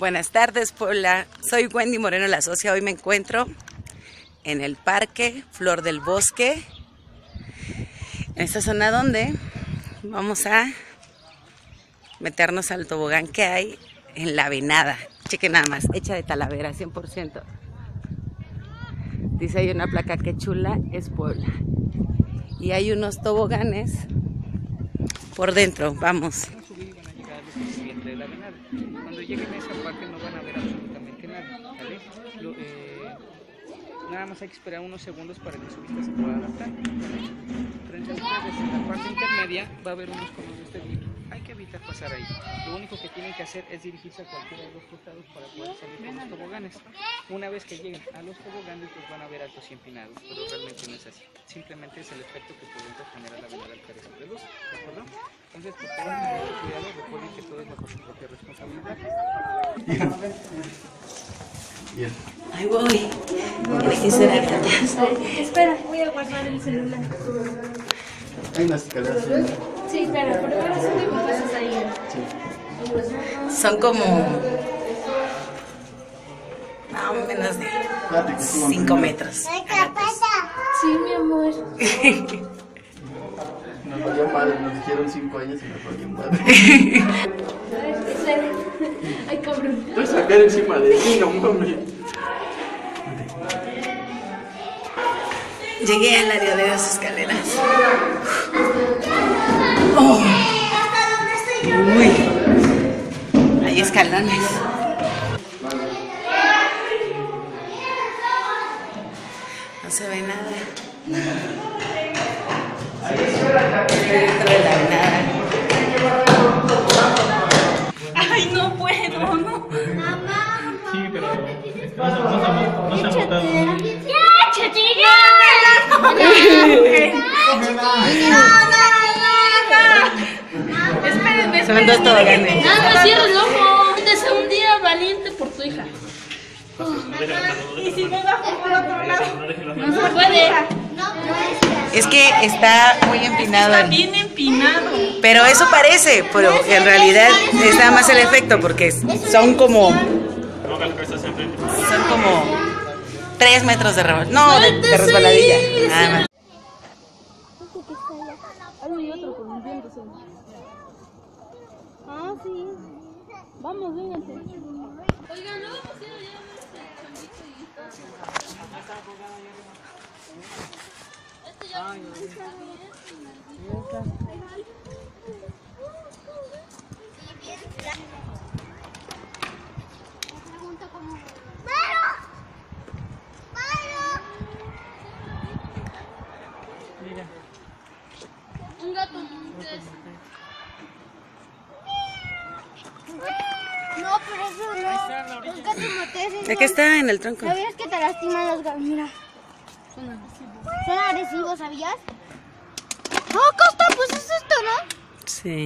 Buenas tardes, Puebla. Soy Wendy Moreno, la socia. Hoy me encuentro en el Parque Flor del Bosque, en esta zona donde vamos a meternos al tobogán que hay en La Venada. Chequen nada más, hecha de Talavera, 100%. Dice, hay una placa que chula es Puebla. Y hay unos toboganes por dentro, vamos. Cuando lleguen a esa parte no van a ver absolutamente nada, ¿vale? Nada más hay que esperar unos segundos para que su vista se pueda adaptar, ¿vale? Frente a ustedes, en la parte intermedia, va a haber unos conos de este tipo. Hay que evitar pasar ahí. Lo único que tienen que hacer es dirigirse a cualquiera de los costados para poder salir con los toboganes. Una vez que lleguen a los toboganes, pues van a ver altos y empinados, pero realmente no es así. Simplemente es el efecto que podemos generar la venada al carecer de luz, ¿de acuerdo? Entonces, por favor, cuidado, recuerden que todo es bajo su propia responsabilidad. Bien. Ahí voy. ¿Qué será? Espera, voy a guardar el celular. Hay unas escaleras. Sí, claro, por ahora son dibujos ahí. Sí. Son como no, menos de 5 metros. ¿Qué pasa? Sí, mi amor. Nos valió padre, nos dijeron 5 años y nos valió padre. Ay, cabrón. Voy a sacar encima de ti, no mames. Llegué al área de las escaleras. Oh. Uy. Hay escalones. No se ve nada. Ay, no puedo, no. Mamá. Sí, pero no se ha botado. ¡Ya, chiquilla! No cierres el ojo. Sea un día valiente por tu hija. Y si no bajo por otro lado. No se puede. Es que está muy empinado. Está bien empinado. Pero eso parece, pero en realidad es nada más el efecto porque son como 3 metros de resbaladilla. No, de resbaladilla. Nada más. Ah, sí. Vamos, vénganse. Oigan, luego pusieron ya este ya no está bien. ¡Varo! Mira. Un gato. No, pero eso no. Los gatos moteses. Aquí está en el tronco. ¿Sabías que te lastiman los gatos? Mira. Son agresivos. Son agresivos, ¿sabías? No, Costa, pues es esto, ¿no? Sí.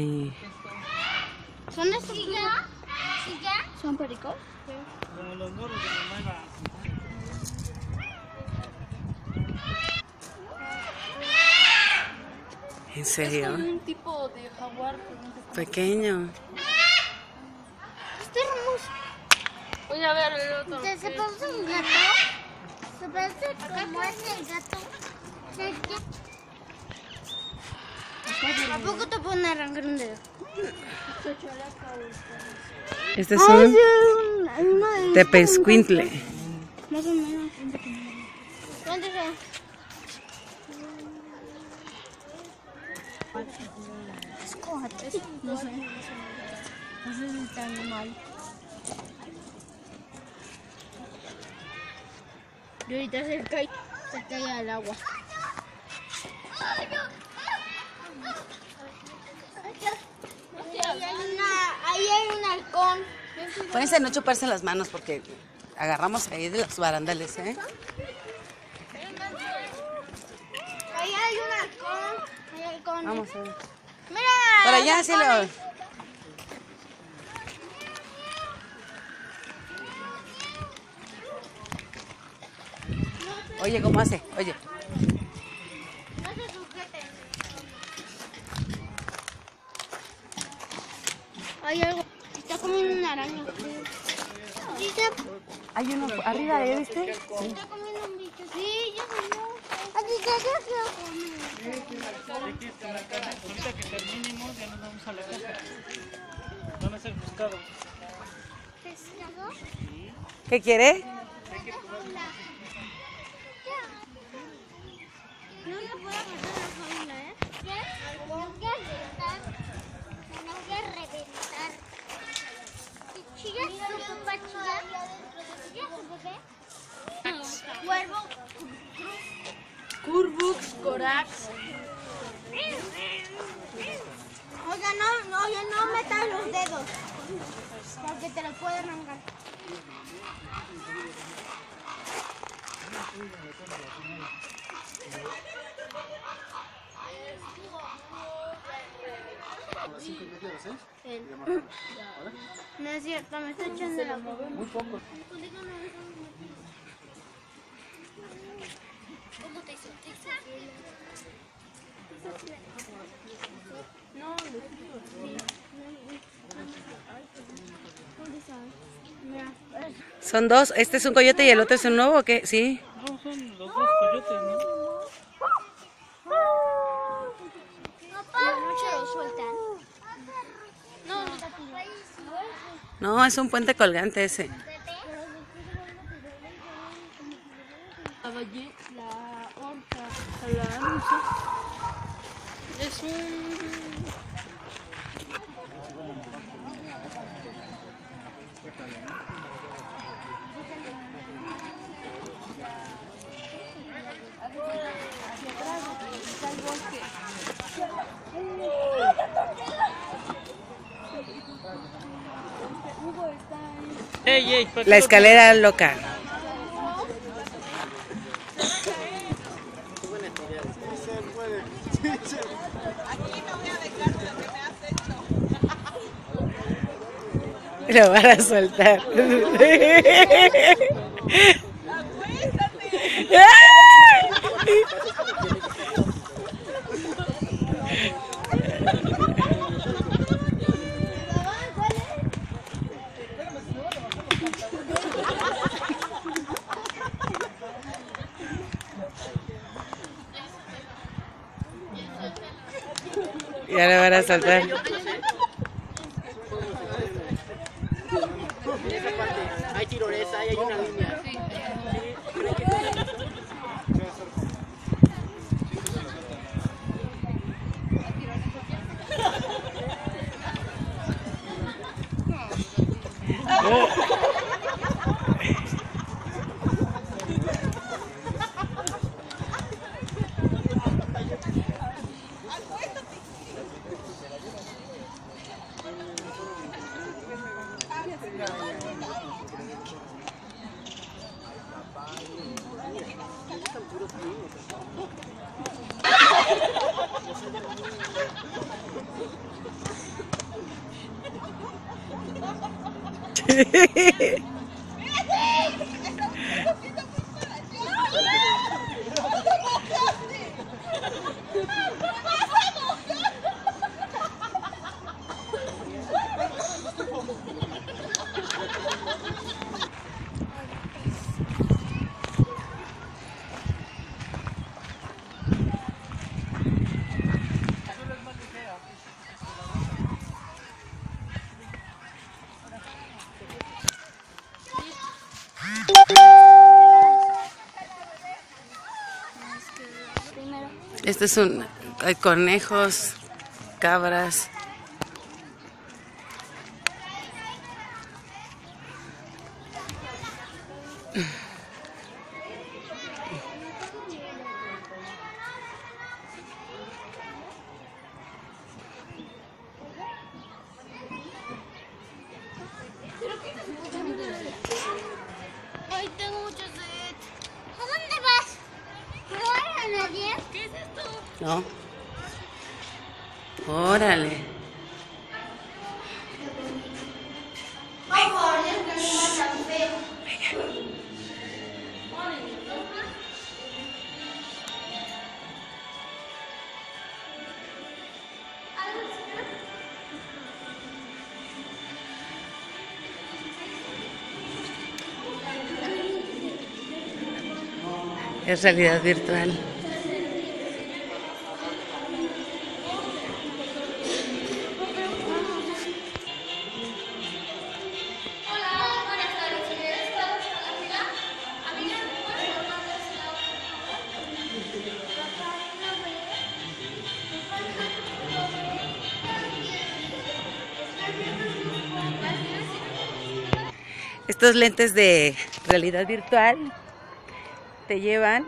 ¿Son de estos? ¿Son pericos? Sí. Como los gorros de la nueva. ¿En serio? Es un tipo de jaguar. Pequeño. Voy a ver el otro. ¿Se parece un gato? ¿Se parece como ese gato? ¿A poco te pueden arrancar un dedo? Este es un tepezcuintle. Más o menos. ¿Cuántos son? No sé. No sé si están mal. Y ahorita se cae al agua. Ahí hay un halcón. Pónganse a no chuparse las manos porque agarramos ahí de los barandales, ¿eh? Ahí hay un halcón. Ahí hay halcón. Vamos a ver. Mira. Para allá sí lo. Oye, ¿cómo hace? Oye. No se sujeten. Hay algo. Está comiendo una araña. Hay uno arriba de este. Sí. Ahorita que terminemos ya nos vamos a la casa. Van a ser pescado. ¿Pescado? ¿Qué quiere? No le puedo agarrar la jaula, ¿eh? ¿Qué? No voy a reventar. No voy a reventar. ¿Te chillas tú, papá, chillas? ¿Te chillas tú, papá? Cuervo, Curbux, Corax. Oiga, oye, no metas los dedos. Porque te los puedo arrancar. No es cierto, me está echando la mano. Muy poco. ¿Cómo te hizo? No, son dos, este es un coyote y el otro es un nuevo, ¿o qué? Sí. No, son los dos coyotes, ¿no? No, es un puente colgante ese. La orca, la ancha, es la escalera loca. Lo van a soltar. Ya lo van a soltar. Hay tirolesa, hay una línea. Este es un... hay conejos, cabras. No. Órale. es realidad virtual. Estos lentes de realidad virtual te llevan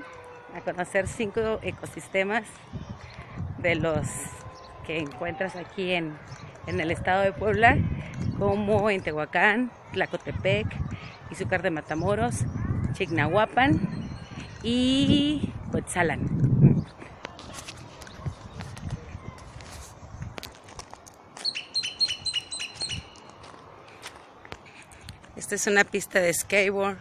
a conocer 5 ecosistemas de los que encuentras aquí en el estado de Puebla, como en Tehuacán, Tlacotepec, Izúcar de Matamoros, Chignahuapan y Coetzalan. Esta es una pista de skateboard.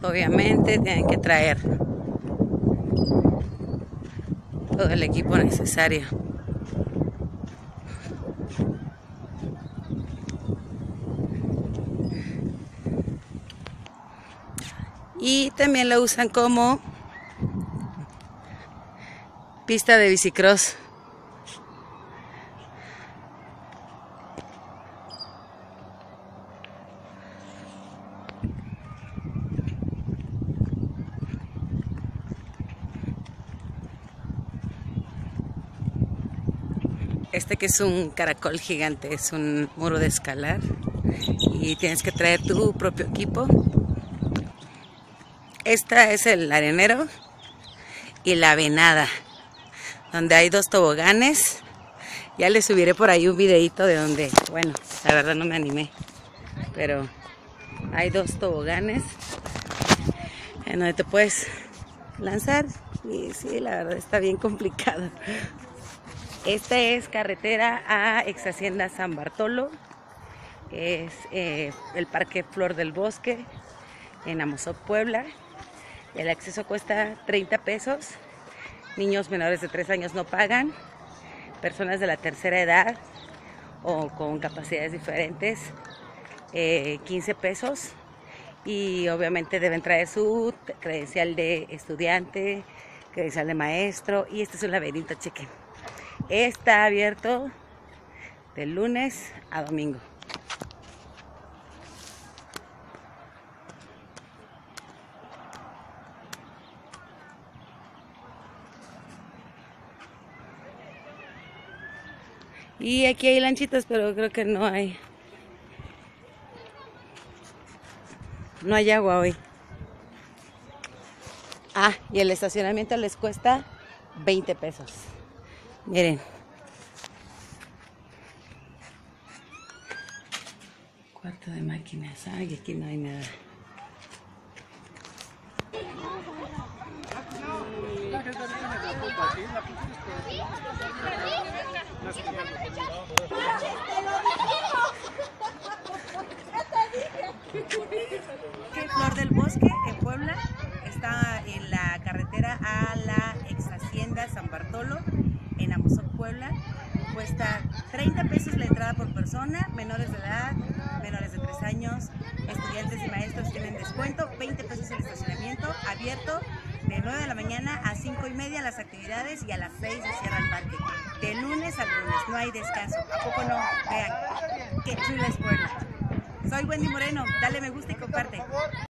Obviamente tienen que traer todo el equipo necesario. Y también la usan como pista de bicicross. Este que es un caracol gigante, es un muro de escalar y tienes que traer tu propio equipo. Esta es el arenero y la venada, donde hay 2 toboganes. Ya les subiré por ahí un videito de donde, bueno, la verdad no me animé, pero hay 2 toboganes en donde te puedes lanzar y sí, la verdad está bien complicado. Esta es carretera a Exhacienda San Bartolo, es el Parque Flor del Bosque en Amozoc, Puebla. El acceso cuesta 30 pesos, niños menores de 3 años no pagan, personas de la tercera edad o con capacidades diferentes 15 pesos, y obviamente deben traer su credencial de estudiante, credencial de maestro, y este es un laberinto, chequen. Está abierto de lunes a domingo. Y aquí hay lanchitas, pero creo que no hay agua hoy. Ah, y el estacionamiento les cuesta 20 pesos. Miren, cuarto de máquinas, ay, aquí no hay nada. El Flor del Bosque en Puebla está en la carretera a la Exhacienda San Bartolo, en Amozoc, Puebla. Cuesta 30 pesos la entrada por persona, menores de edad, menores de 3 años, estudiantes y maestros tienen descuento, 20 pesos el estacionamiento, abierto de 9 de la mañana a 5:30 las actividades y a las 6 se cierra el parque. De lunes a lunes, no hay descanso. ¿A poco no? Vean, qué chula es Puebla. Soy Wendy Moreno, dale me gusta y comparte.